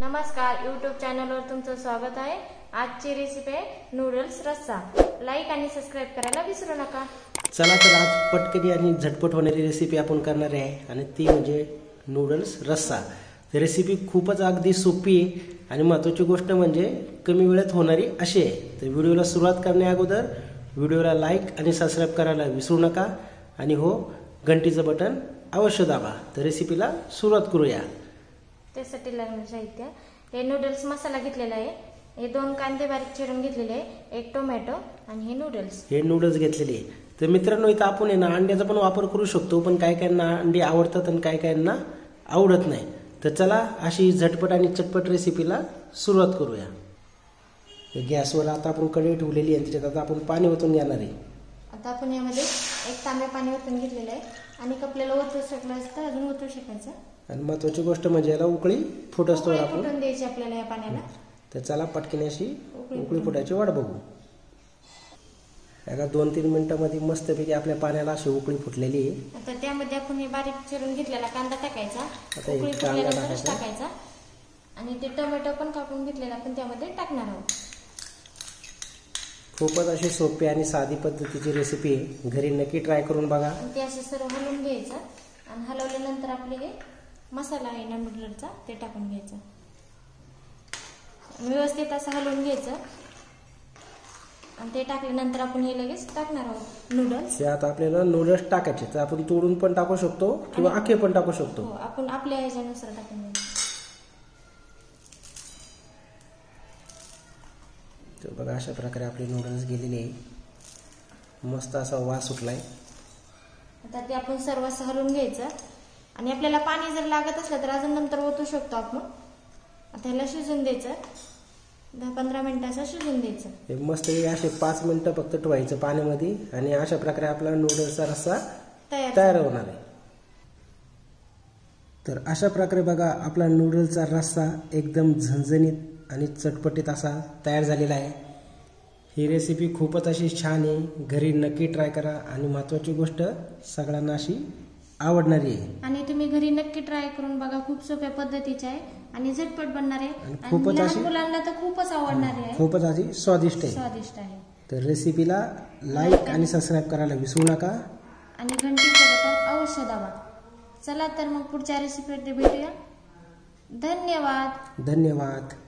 नमस्कार, यूट्यूब चॅनलवर तुमचं स्वागत आहे। आजची रेसिपी आहे नूडल्स रस्सा। लाईक आणि सबस्क्राइब करायला विसरू नका। चला आज पटकन आणि झटपट होणारी रेसिपी आपण करणार आहे आणि ती म्हणजे नूडल्स रस्सा। ही रेसिपी खूपच अगदी सोपी आहे आणि महत्त्वाची गोष्ट म्हणजे कमी वेळेत होणारी अशी आहे। तर व्हिडिओला सुरुवात करण्या अगोदर व्हिडिओला लाईक आणि सबस्क्राइब करायला विसरू नका आणि हो, घंटीचं बटन अवश्य दाबा। तर रेसिपीला सुरुवात करूया। त्यासाठी लागणार साहित्य हे नूडल्स मसाला घेतलेला आहे। हे दोन कांदे बारीक चिरून घेतलेले आहे, एक टोमॅटो आणि हे नूडल्स घेतलेले आहे। तर मित्रांनो, इथं आपण ना अंड्याचा पण वापर करू शकतो, पण काय काय ना अंडी आवडतात आणि काय काय ना आवडत नाही। तर चला अशी झटपट आणि चटपट रेसिपीला सुरुवात करूया। गॅसवर आता आपण कढई ठेवलेली आहे, त्याच्यात आता आपण पाणी ओतून घेणार आहे। आता आपण यामध्ये एक तांब्या पाणी ओतून घेतलेलं आहे आणि आपल्याला ओतू शकलं असतं, अजून ओतू शकायचं। आणि महत्त्वाची गोष्ट म्हणजे याला उकळी फुट असतो, आपण फुटून द्यायची आपल्याला या पाण्याला। तर चला पटकन अशी उकळी फुटायची वाट बघू। आता 2-3 मिनिटांमध्ये मस्तपैकी आपल्या पाण्याला अशी उकळी फुटलेली आहे। आता त्यामध्ये आपण हे बारीक चिरून घेतलेला कांदा टाकायचा, उकळी फुटल्यानंतर टाकायचा आणि ते टोमॅटो पण कापून घेतलेला आपण त्यामध्ये टाकणार आहोत। खूपच अशी सोपी आणि साधी पद्धतीची रेसिपी आहे, घरी नक्की ट्राय करून बघा। ते असं सर्व हलवून घ्यायचं आणि हलवल्यानंतर आपले हे मसाला आहे ना नूडल्सचा ते टाकून घ्यायचं, व्यवस्थित असं हलवून घ्यायचं आणि ते टाकल्यानंतर आपण हे लगेच टाकणार आहोत नूडल्स। यात आपल्याला नूडल्स टाकायचे, तर आपण तोडून पण टाकू शकतो किंवा आखे पण टाकू शकतो। हो, आपण आपल्या ह्याच्यानुसार टाकून घ्यायचं। तर बघा, अशा प्रकारे आपले नूडल्स गेलेले आहे, मस्त असा वास सुटलाय। आता ते आपण सर्व असं हलवून घ्यायचं आणि आपल्याला पाणी जर लागत असलं तर अजून नंतर ओतू शकतो आपण। आता ह्याला शिजून द्यायचं, 10-15 मिनिटं असं शिजून द्यायचं। मस्त असे 5 मिनिटं फक्त ठेवायचं पाण्यामध्ये आणि अशा प्रकारे आपला नूडल्सचा रस्सा तयार होणार आहे। तर अशा प्रकारे बघा, आपला नूडल्सचा रस्सा एकदम झणझणीत आणि चटपटीत असा तयार झालेला आहे। ही रेसिपी खूपच अशी छान आहे, घरी नक्की ट्राय करा आणि महत्त्वाची गोष्ट सगळ्यांना अशी आवडणारी आहे आणि तुम्ही घरी नक्की ट्राय करून बघा। खूप सोप्या पद्धतीची आहे आणि झटपट बनणार आहे आणि लहान मुलांना तर खूपच आवडणार आहे, खूपच अशी स्वादिष्ट आहे। तर रेसिपीला लाईक आणि सबस्क्राइब करायला विसरू नका आणि घंटीचं बटन अवश्य दाबा। चला तर मग पुढच्या रेसिपीमध्ये भेटूया। धन्यवाद।